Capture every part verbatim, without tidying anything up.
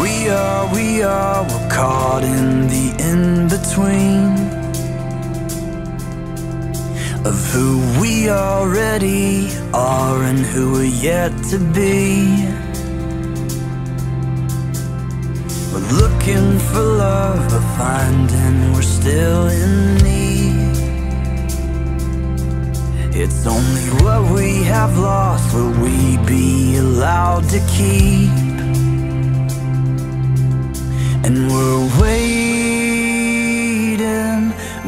We are, we are, we're caught in the in-between of who we already are and who we're yet to be. We're looking for love, but finding we're still in need. It's only what we have lost will we be allowed to keep. And we're waiting,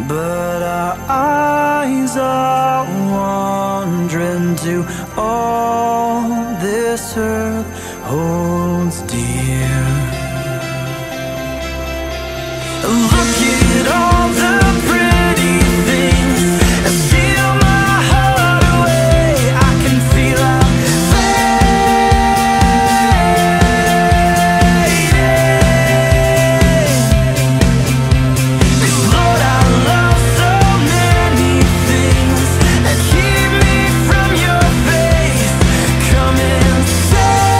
but our eyes are wandering to all this earth holds dear. Look at all the pretty things, and steal my heart away. I can feel I'm fading. 'Cause Lord, I love so many things that keep me from your face. Come and save me.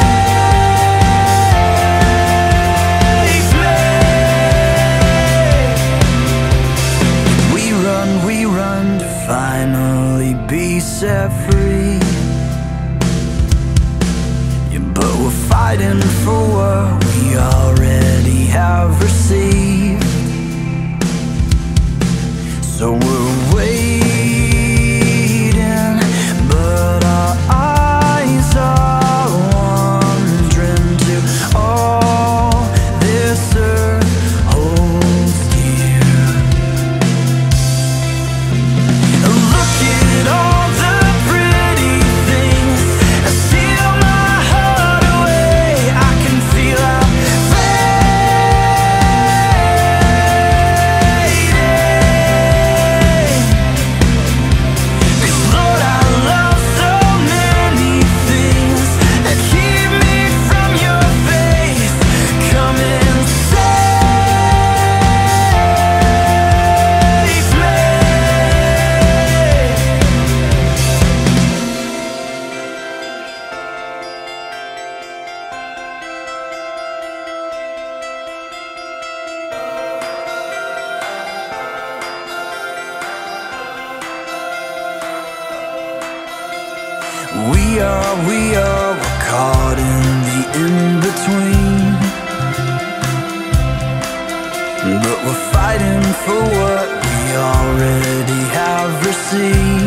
We run, we run to finally be set free, yeah, but we're fighting for what we already have received. So we're waiting, but our eyes are wandering to all this earth holds dear. Look at all the pretty things, and steal my heart away. I can feel I'm fading. 'Cause Lord, I love so many things that keep me from your face. Come and save me. We are, we are, we're caught in the in-between, but we're fighting for what we already have received.